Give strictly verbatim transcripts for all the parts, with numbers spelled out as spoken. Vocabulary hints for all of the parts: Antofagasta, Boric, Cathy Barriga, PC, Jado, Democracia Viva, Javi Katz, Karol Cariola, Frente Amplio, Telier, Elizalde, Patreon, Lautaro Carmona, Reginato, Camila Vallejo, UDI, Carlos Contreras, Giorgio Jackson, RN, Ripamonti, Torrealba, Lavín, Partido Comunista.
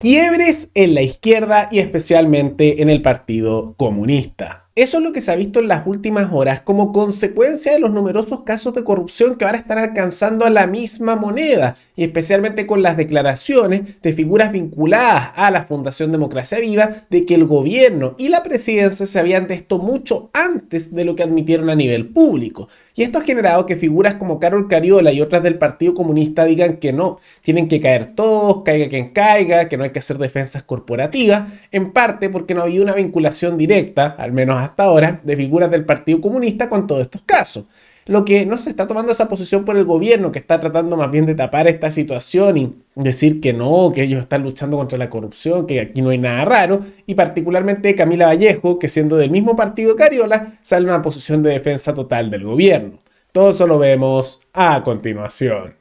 Quiebres en la izquierda y especialmente en el Partido Comunista. Eso es lo que se ha visto en las últimas horas como consecuencia de los numerosos casos de corrupción que ahora están alcanzando a la misma moneda, y especialmente con las declaraciones de figuras vinculadas a la Fundación Democracia Viva de que el gobierno y la presidencia sabían de esto mucho antes de lo que admitieron a nivel público. Y esto ha generado que figuras como Karol Cariola y otras del Partido Comunista digan que no, tienen que caer todos, caiga quien caiga, que no hay que hacer defensas corporativas, en parte porque no había una vinculación directa, al menos hasta ahora, de figuras del Partido Comunista con todos estos casos. Lo que no se está tomando esa posición por el gobierno, que está tratando más bien de tapar esta situación y decir que no, que ellos están luchando contra la corrupción, que aquí no hay nada raro, y particularmente Camila Vallejo, que siendo del mismo partido de Cariola, sale en una posición de defensa total del gobierno. Todo eso lo vemos a continuación.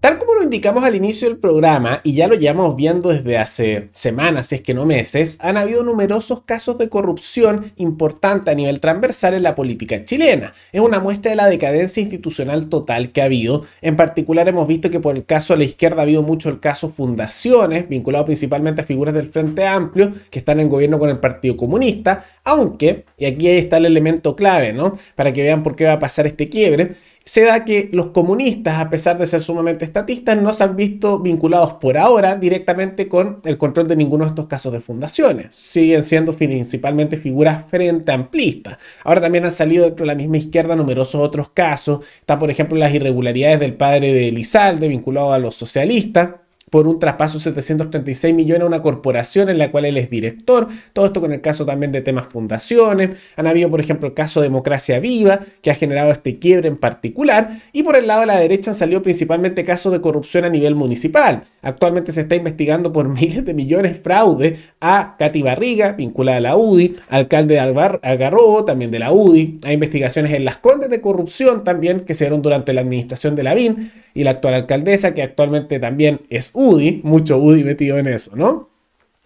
Tal como lo indicamos al inicio del programa, y ya lo llevamos viendo desde hace semanas, si es que no meses, han habido numerosos casos de corrupción importante a nivel transversal en la política chilena. Es una muestra de la decadencia institucional total que ha habido. En particular hemos visto que por el caso a la izquierda ha habido mucho el caso Fundaciones, vinculado principalmente a figuras del Frente Amplio que están en gobierno con el Partido Comunista, aunque, y aquí está el elemento clave, ¿no?, para que vean por qué va a pasar este quiebre, se da que los comunistas, a pesar de ser sumamente estatistas, no se han visto vinculados por ahora directamente con el control de ninguno de estos casos de fundaciones. Siguen siendo principalmente figuras frente amplistas. Ahora también han salido dentro de la misma izquierda numerosos otros casos. Está, por ejemplo, las irregularidades del padre de Elizalde, vinculado a los socialistas, por un traspaso de setecientos treinta y seis millones a una corporación en la cual él es director. Todo esto con el caso también de temas fundaciones. Han habido, por ejemplo, el caso Democracia Viva, que ha generado este quiebre en particular. Y por el lado de la derecha han salido principalmente casos de corrupción a nivel municipal. Actualmente se está investigando por miles de millones de fraude a Cathy Barriga, vinculada a la U D I, alcalde de Algarrobo, también de la U D I. Hay investigaciones en Las Condes de corrupción también, que se dieron durante la administración de Lavín, y la actual alcaldesa, que actualmente también es U D I, mucho U D I metido en eso, ¿no?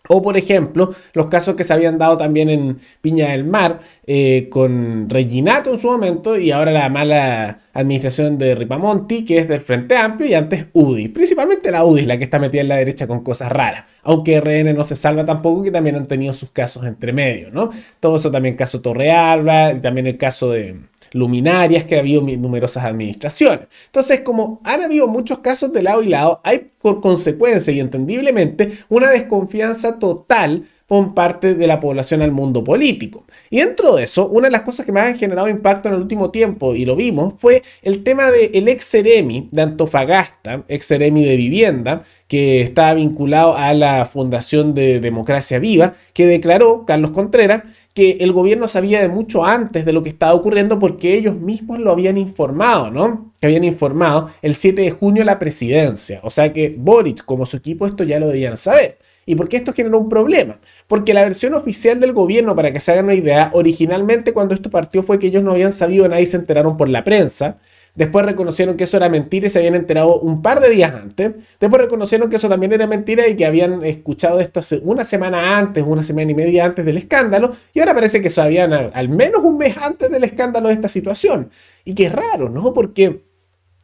O, por ejemplo, los casos que se habían dado también en Viña del Mar, eh, con Reginato en su momento, y ahora la mala administración de Ripamonti, que es del Frente Amplio, y antes U D I. Principalmente la U D I es la que está metida en la derecha con cosas raras, aunque R N no se salva tampoco, que también han tenido sus casos entre medio, ¿no? Todo eso también, caso Torrealba, y también el caso de luminarias, que ha habido numerosas administraciones. Entonces, como han habido muchos casos de lado y lado, hay por consecuencia y entendiblemente una desconfianza total con parte de la población al mundo político. Y dentro de eso, una de las cosas que más han generado impacto en el último tiempo, y lo vimos, fue el tema del ex Seremi de Antofagasta, ex Seremi de Vivienda, que estaba vinculado a la Fundación de Democracia Viva, que declaró, Carlos Contreras, que el gobierno sabía de mucho antes de lo que estaba ocurriendo porque ellos mismos lo habían informado, ¿no? Que habían informado el siete de junio la presidencia. O sea que Boric, como su equipo, esto ya lo debían saber. ¿Y por qué esto generó un problema? Porque la versión oficial del gobierno, para que se hagan una idea, originalmente cuando esto partió fue que ellos no habían sabido nada y se enteraron por la prensa. Después reconocieron que eso era mentira y se habían enterado un par de días antes. Después reconocieron que eso también era mentira y que habían escuchado esto hace una semana antes, una semana y media antes del escándalo. Y ahora parece que sabían al menos un mes antes del escándalo de esta situación. Y que es raro, ¿no? Porque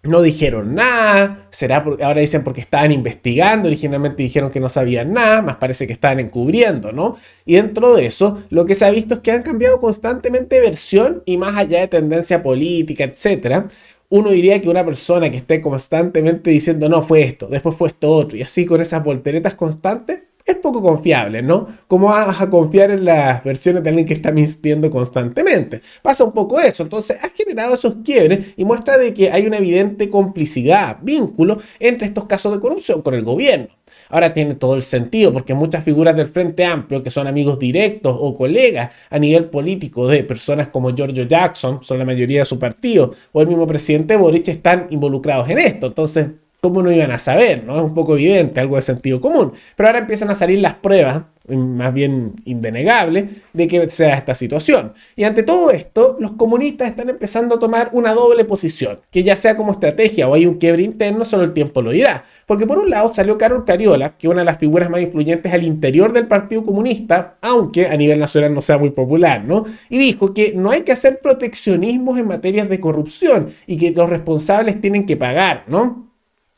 no dijeron nada. Será por, ahora dicen porque estaban investigando. Originalmente dijeron que no sabían nada, más parece que estaban encubriendo, ¿no? Y dentro de eso, lo que se ha visto es que han cambiado constantemente versión y más allá de tendencia política, etcétera. Uno diría que una persona que esté constantemente diciendo no, fue esto, después fue esto otro, y así con esas volteretas constantes, es poco confiable, ¿no? ¿Cómo vas a confiar en las versiones de alguien que está mintiendo constantemente? Pasa un poco eso. Entonces ha generado esos quiebres y muestra de que hay una evidente complicidad, vínculo entre estos casos de corrupción con el gobierno. Ahora tiene todo el sentido porque muchas figuras del Frente Amplio que son amigos directos o colegas a nivel político de personas como Giorgio Jackson, son la mayoría de su partido, o el mismo presidente Boric, están involucrados en esto. Entonces ¿cómo no iban a saber? ¿No? Es un poco evidente, algo de sentido común. Pero ahora empiezan a salir las pruebas, más bien indenegables, de que sea esta situación. Y ante todo esto, los comunistas están empezando a tomar una doble posición, que ya sea como estrategia o hay un quiebre interno, solo el tiempo lo dirá. Porque por un lado salió Karol Cariola, que es una de las figuras más influyentes al interior del Partido Comunista, aunque a nivel nacional no sea muy popular, ¿no? Y dijo que no hay que hacer proteccionismos en materias de corrupción y que los responsables tienen que pagar, ¿no?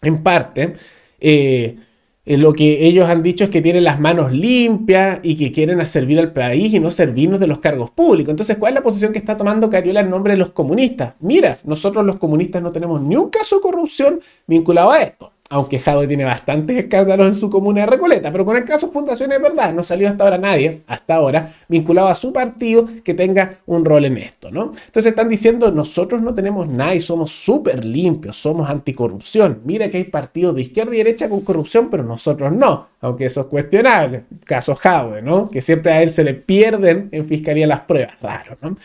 En parte, eh... lo que ellos han dicho es que tienen las manos limpias y que quieren servir al país y no servirnos de los cargos públicos. Entonces, ¿cuál es la posición que está tomando Cariola en nombre de los comunistas? Mira, nosotros los comunistas no tenemos ni un caso de corrupción vinculado a esto. Aunque Jado tiene bastantes escándalos en su comuna de Recoleta, pero con el caso Fundación es verdad, no salió hasta ahora nadie, hasta ahora, vinculado a su partido que tenga un rol en esto, ¿no? Entonces están diciendo, nosotros no tenemos nada y somos súper limpios, somos anticorrupción. Mira que hay partidos de izquierda y derecha con corrupción, pero nosotros no, aunque eso es cuestionable. Caso Jado, ¿no? Que siempre a él se le pierden en fiscalía las pruebas, raro, ¿no?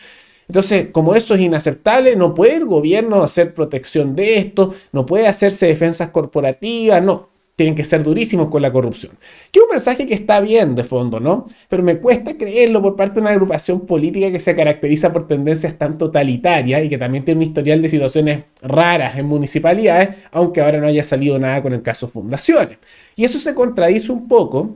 Entonces, como eso es inaceptable, no puede el gobierno hacer protección de esto, no puede hacerse defensas corporativas, no. Tienen que ser durísimos con la corrupción. Que es un mensaje que está bien de fondo, ¿no? Pero me cuesta creerlo por parte de una agrupación política que se caracteriza por tendencias tan totalitarias y que también tiene un historial de situaciones raras en municipalidades, aunque ahora no haya salido nada con el caso Fundaciones. Y eso se contradice un poco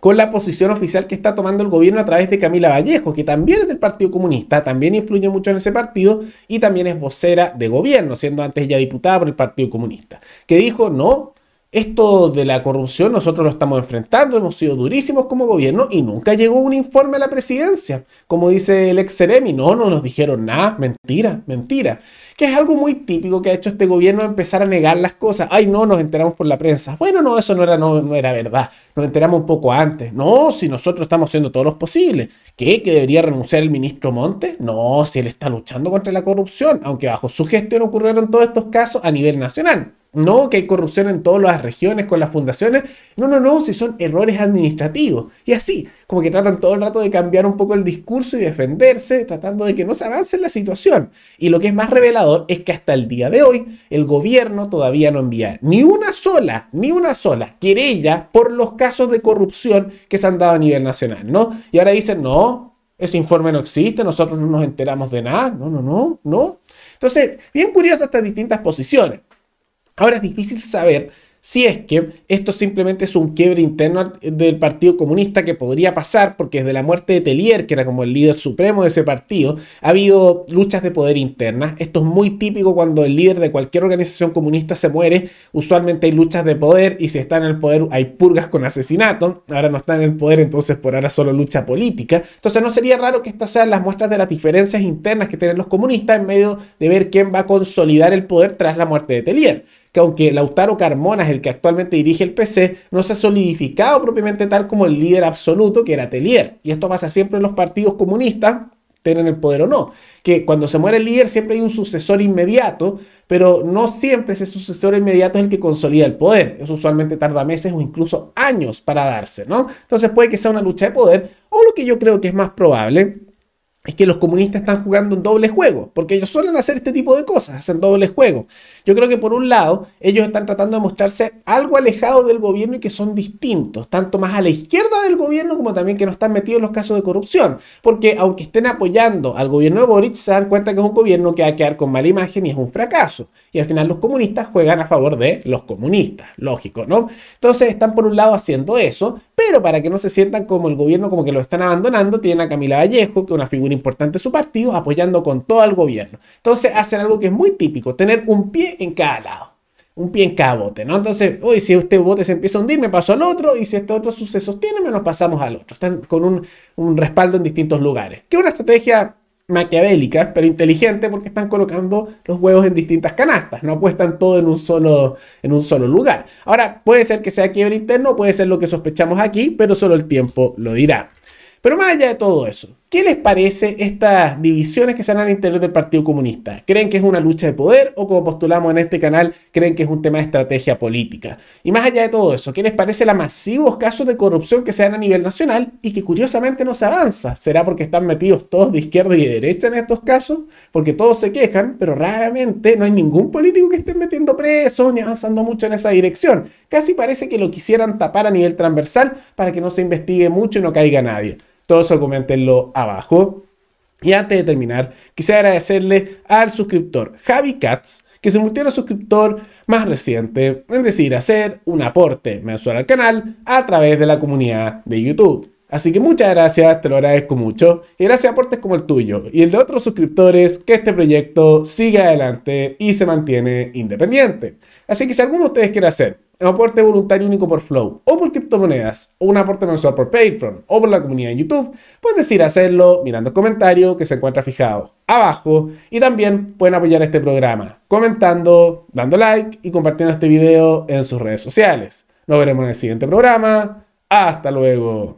con la posición oficial que está tomando el gobierno a través de Camila Vallejo, que también es del Partido Comunista, también influye mucho en ese partido y también es vocera de gobierno, siendo antes ya diputada por el Partido Comunista, que dijo, no, esto de la corrupción nosotros lo estamos enfrentando, hemos sido durísimos como gobierno y nunca llegó un informe a la presidencia. Como dice el ex Seremi, no, no nos dijeron nada, mentira, mentira. Que es algo muy típico que ha hecho este gobierno, empezar a negar las cosas. Ay, no, nos enteramos por la prensa. Bueno, no, eso no era, no, no era verdad. Nos enteramos un poco antes. No, si nosotros estamos haciendo todos los posibles. ¿Qué? ¿Que debería renunciar el ministro Montes? No, si él está luchando contra la corrupción, aunque bajo su gestión ocurrieron todos estos casos a nivel nacional. No, que hay corrupción en todas las regiones con las fundaciones. No, no, no, si son errores administrativos. Y así, como que tratan todo el rato de cambiar un poco el discurso y defenderse, tratando de que no se avance en la situación. Y lo que es más revelador es que hasta el día de hoy el gobierno todavía no envía ni una sola, ni una sola querella por los casos de corrupción que se han dado a nivel nacional, ¿no? Y ahora dicen, no, ese informe no existe, nosotros no nos enteramos de nada. No, no, no, no. Entonces, bien curiosas estas distintas posiciones. Ahora es difícil saber si es que esto simplemente es un quiebre interno del Partido Comunista que podría pasar, porque desde la muerte de Telier, que era como el líder supremo de ese partido, ha habido luchas de poder internas. Esto es muy típico cuando el líder de cualquier organización comunista se muere. Usualmente hay luchas de poder y si está en el poder hay purgas con asesinato. Ahora no está en el poder, entonces por ahora solo lucha política. Entonces no sería raro que estas sean las muestras de las diferencias internas que tienen los comunistas en medio de ver quién va a consolidar el poder tras la muerte de Telier. Que aunque Lautaro Carmona es el que actualmente dirige el P C, no se ha solidificado propiamente tal como el líder absoluto que era Telier. Y esto pasa siempre en los partidos comunistas, tengan el poder o no. Que cuando se muere el líder siempre hay un sucesor inmediato, pero no siempre ese sucesor inmediato es el que consolida el poder. Eso usualmente tarda meses o incluso años para darse, ¿no? Entonces puede que sea una lucha de poder, o lo que yo creo que es más probable es que los comunistas están jugando un doble juego, porque ellos suelen hacer este tipo de cosas, hacen doble juego. Yo creo que por un lado, ellos están tratando de mostrarse algo alejados del gobierno y que son distintos, tanto más a la izquierda del gobierno como también que no están metidos en los casos de corrupción, porque aunque estén apoyando al gobierno de Boric, se dan cuenta que es un gobierno que va a quedar con mala imagen y es un fracaso. Y al final los comunistas juegan a favor de los comunistas, lógico, ¿no? Entonces están por un lado haciendo eso, pero para que no se sientan como el gobierno, como que lo están abandonando, tienen a Camila Vallejo, que es una figura importante de su partido, apoyando con todo al gobierno. Entonces hacen algo que es muy típico, tener un pie en cada lado, un pie en cada bote, ¿no? Entonces, hoy si este bote se empieza a hundir, me paso al otro, y si este otro se sostiene, me nos pasamos al otro. Están con un, un respaldo en distintos lugares. Que es una estrategia maquiavélica, pero inteligente, porque están colocando los huevos en distintas canastas, no apuestan todo en un solo, en un solo lugar. Ahora, puede ser que sea quiebre interno, puede ser lo que sospechamos aquí, pero solo el tiempo lo dirá. Pero más allá de todo eso, ¿Qué les parece estas divisiones que se dan al interior del Partido Comunista? ¿Creen que es una lucha de poder o, como postulamos en este canal, creen que es un tema de estrategia política? Y más allá de todo eso, ¿qué les parece los masivos casos de corrupción que se dan a nivel nacional y que curiosamente no se avanza? ¿Será porque están metidos todos de izquierda y de derecha en estos casos? Porque todos se quejan, pero raramente no hay ningún político que esté metiendo presos ni avanzando mucho en esa dirección. Casi parece que lo quisieran tapar a nivel transversal para que no se investigue mucho y no caiga nadie. Todo eso coméntenlo abajo. Y antes de terminar, quisiera agradecerle al suscriptor Javi Katz, que se convirtió en el suscriptor más reciente, en decir, hacer un aporte mensual al canal a través de la comunidad de YouTube. Así que muchas gracias, te lo agradezco mucho. Y gracias a aportes como el tuyo y el de otros suscriptores, que este proyecto siga adelante y se mantiene independiente. Así que si alguno de ustedes quiere hacer un aporte voluntario único por Flow o por criptomonedas, o un aporte mensual por Patreon o por la comunidad en YouTube, pueden decir hacerlo mirando el comentario que se encuentra fijado abajo, y también pueden apoyar este programa comentando, dando like y compartiendo este video en sus redes sociales. Nos veremos en el siguiente programa. Hasta luego.